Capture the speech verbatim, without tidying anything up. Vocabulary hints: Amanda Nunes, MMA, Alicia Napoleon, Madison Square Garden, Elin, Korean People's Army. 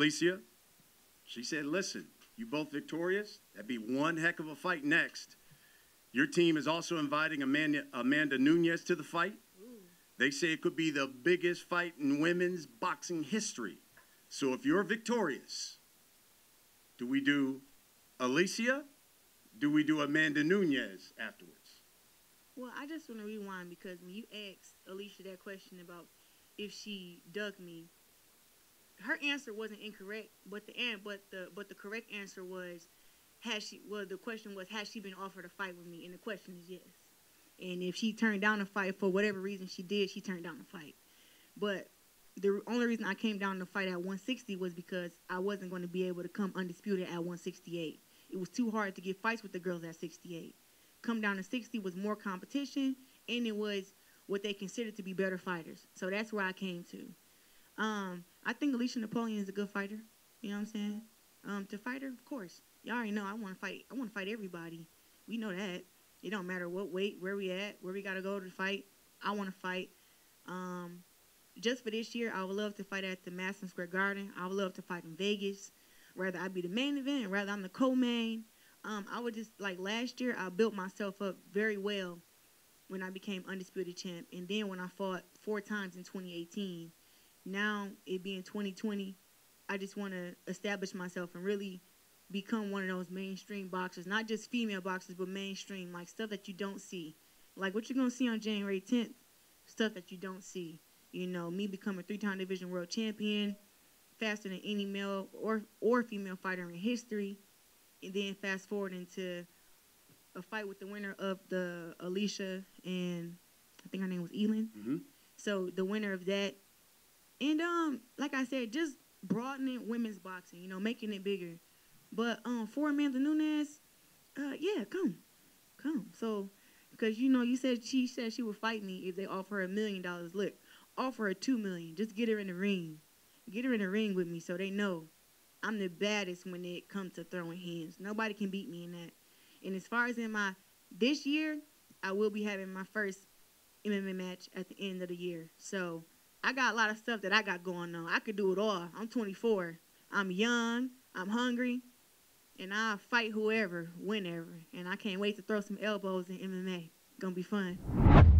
Alicia, she said, listen, you both victorious. That'd be one heck of a fight next. Your team is also inviting Amanda, Amanda Nunes to the fight. Ooh. They say it could be the biggest fight in women's boxing history. So if you're victorious, do we do Alicia? Do we do Amanda Nunes afterwards? Well, I just want to rewind, because when you asked Alicia that question about if she dug me, her answer wasn't incorrect, but the but the but the correct answer was, has she? Well, the question was, has she been offered a fight with me? And the question is yes. And if she turned down a fight for whatever reason she did, she turned down the fight. But the only reason I came down to fight at one sixty was because I wasn't going to be able to come undisputed at one sixty-eight. It was too hard to get fights with the girls at sixty-eight. Come down to sixty was more competition, and it was what they considered to be better fighters. So that's where I came to. Um, I think Alicia Napoleon is a good fighter. You know what I'm saying? Um, to fight her, of course. Y'all already know I want to fight. I want to fight everybody. We know that. It don't matter what weight, where we at, where we got to go to fight. I want to fight. Um, just for this year, I would love to fight at the Madison Square Garden. I would love to fight in Vegas. Rather I be the main event, rather I'm the co-main. Um, I would just, like last year, I built myself up very well when I became Undisputed Champ. And then when I fought four times in twenty eighteen, now it being twenty twenty, I just want to establish myself and really become one of those mainstream boxers, not just female boxers, but mainstream, like stuff that you don't see. Like what you're going to see on January tenth, stuff that you don't see. You know, me becoming a three-time division world champion, faster than any male or, or female fighter in history. And then fast forward into a fight with the winner of the Alicia, and I think her name was Elin. Mm-hmm. So the winner of that. And um, like I said, just broadening women's boxing, you know, making it bigger. But um, for Amanda Nunes, uh, yeah, come, come. So, because, you know, you said she said she would fight me if they offer her a million dollars. Look, offer her two million. Just get her in the ring. Get her in the ring with me so they know I'm the baddest when it comes to throwing hands. Nobody can beat me in that. And as far as in my this year, I will be having my first M M A match at the end of the year. So I got a lot of stuff that I got going on. I could do it all. I'm twenty-four. I'm young. I'm hungry. And I'll fight whoever, whenever. And I can't wait to throw some elbows in M M A. It's going to be fun.